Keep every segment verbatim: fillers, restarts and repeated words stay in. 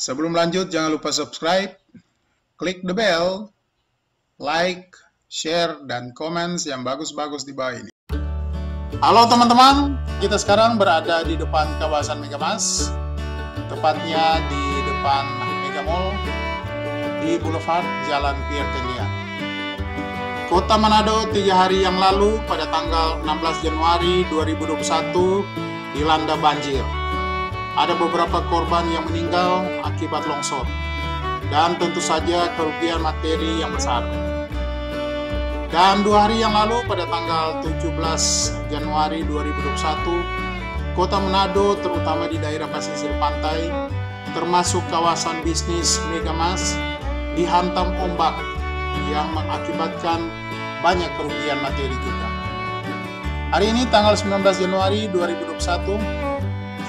Sebelum lanjut, jangan lupa subscribe, klik the bell, like, share, dan comments yang bagus-bagus di bawah ini. Halo teman-teman, kita sekarang berada di depan kawasan Mega Mas, tepatnya di depan Mega Mall di Boulevard Jalan Piere Tendean, Kota Manado. Tiga hari yang lalu pada tanggal enam belas Januari dua ribu dua puluh satu dilanda banjir. Ada beberapa korban yang meninggal akibat longsor dan tentu saja kerugian materi yang besar. Dan dua hari yang lalu pada tanggal tujuh belas Januari dua ribu dua puluh satu, Kota Manado terutama di daerah pesisir pantai termasuk kawasan bisnis Mega Mas dihantam ombak yang mengakibatkan banyak kerugian materi juga. Hari ini tanggal sembilan belas Januari dua ribu dua puluh satu,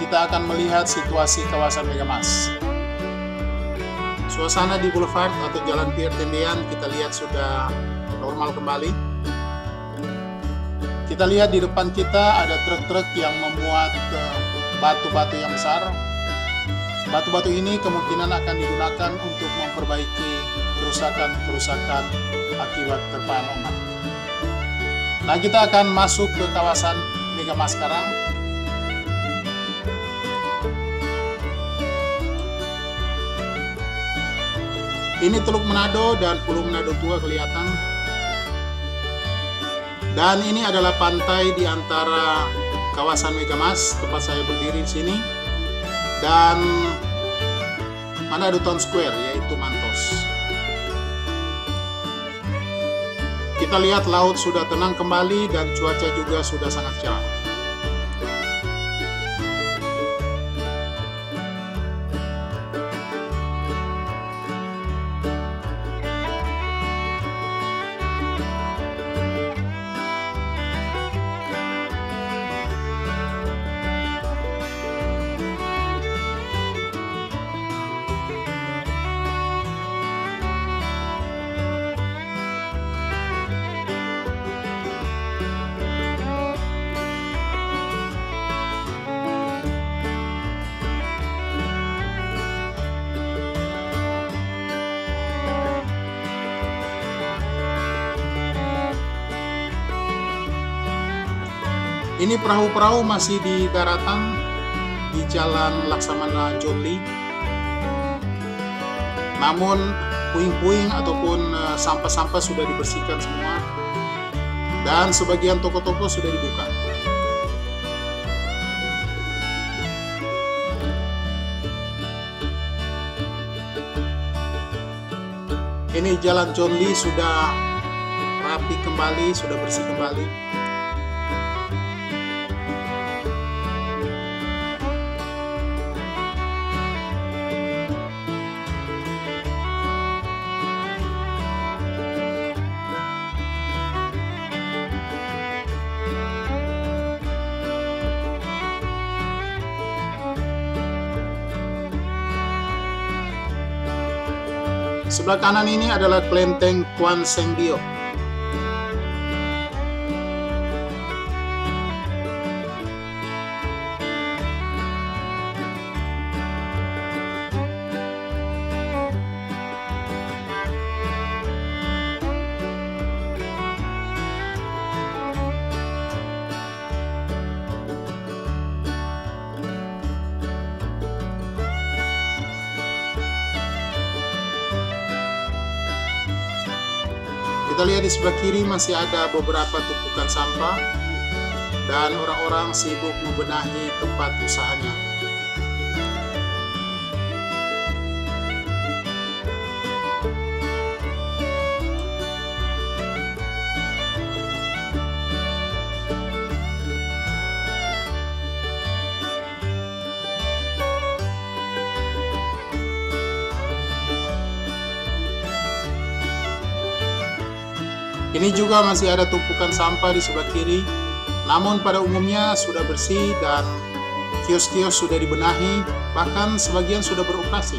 kita akan melihat situasi kawasan Mega Mas. Suasana di Boulevard atau Jalan Piere Tendean kita lihat sudah normal kembali. Kita lihat di depan kita ada truk-truk yang memuat batu-batu yang besar. Batu-batu ini kemungkinan akan digunakan untuk memperbaiki kerusakan-kerusakan akibat terpaan ombak. Nah, kita akan masuk ke kawasan Mega Mas sekarang. Ini Teluk Manado dan Pulau Manado Tua kelihatan. Dan ini adalah pantai di antara kawasan Mega Mas, tempat saya berdiri di sini, dan Manado Town Square, yaitu Mantos. Kita lihat laut sudah tenang kembali dan cuaca juga sudah sangat cerah. Ini perahu-perahu masih di daratan di Jalan Laksamana Jolie. Namun puing-puing ataupun sampah-sampah sudah dibersihkan semua dan sebagian toko-toko sudah dibuka. Ini Jalan Jolie sudah rapi kembali, sudah bersih kembali. Sebelah kanan ini adalah kelenteng Kuan Seng Bio. Kita lihat di sebelah kiri masih ada beberapa tumpukan sampah dan orang-orang sibuk membenahi tempat usahanya. Ini juga masih ada tumpukan sampah di sebelah kiri, namun pada umumnya sudah bersih dan kios-kios sudah dibenahi, bahkan sebagian sudah beroperasi.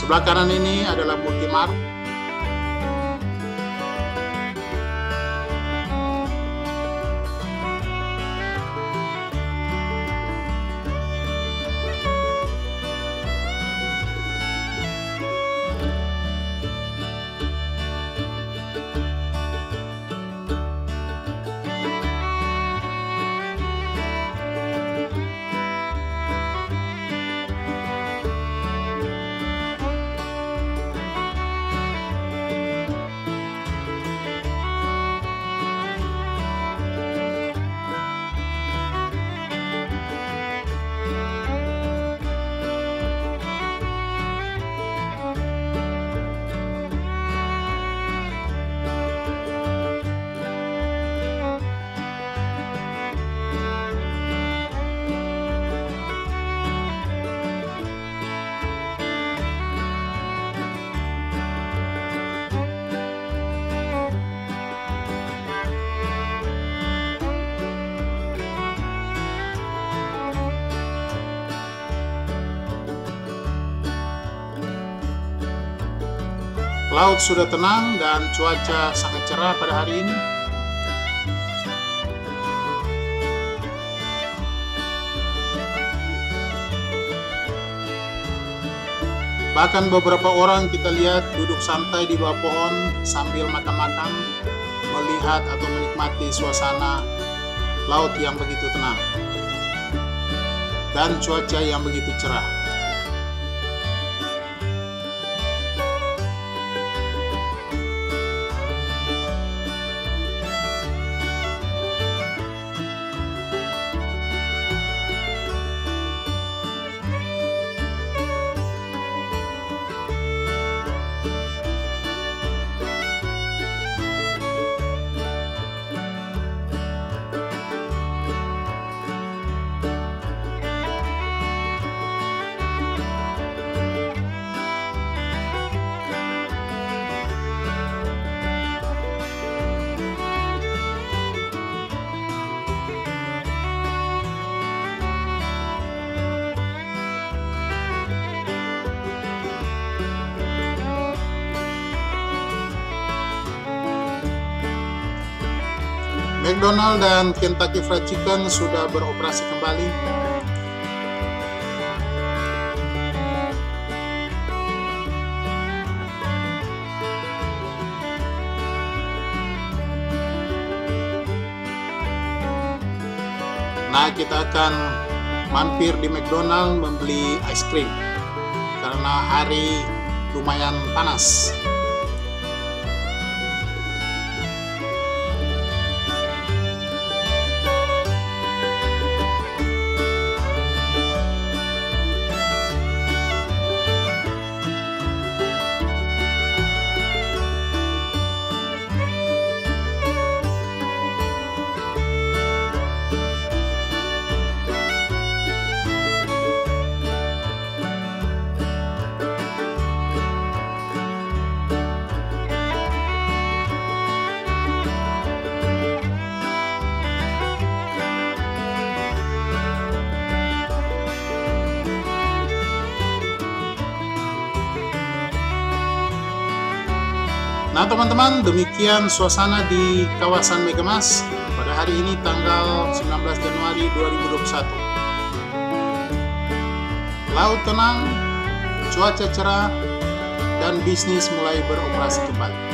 Sebelah kanan ini adalah Multimark. Laut sudah tenang dan cuaca sangat cerah pada hari ini. Bahkan beberapa orang kita lihat duduk santai di bawah pohon sambil makan-makan, melihat atau menikmati suasana laut yang begitu tenang dan cuaca yang begitu cerah. McDonald's dan Kentucky Fried Chicken sudah beroperasi kembali. Nah, kita akan mampir di McDonald's membeli es krim karena hari lumayan panas. Nah teman-teman, demikian suasana di kawasan Mega Mas pada hari ini tanggal sembilan belas Januari dua ribu dua puluh satu. Laut tenang, cuaca cerah, dan bisnis mulai beroperasi kembali.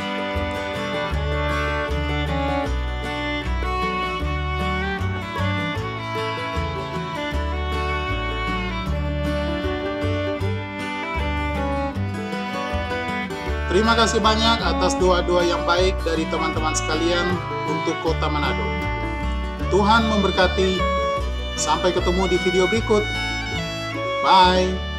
Terima kasih banyak atas doa-doa yang baik dari teman-teman sekalian untuk Kota Manado. Tuhan memberkati. Sampai ketemu di video berikut. Bye.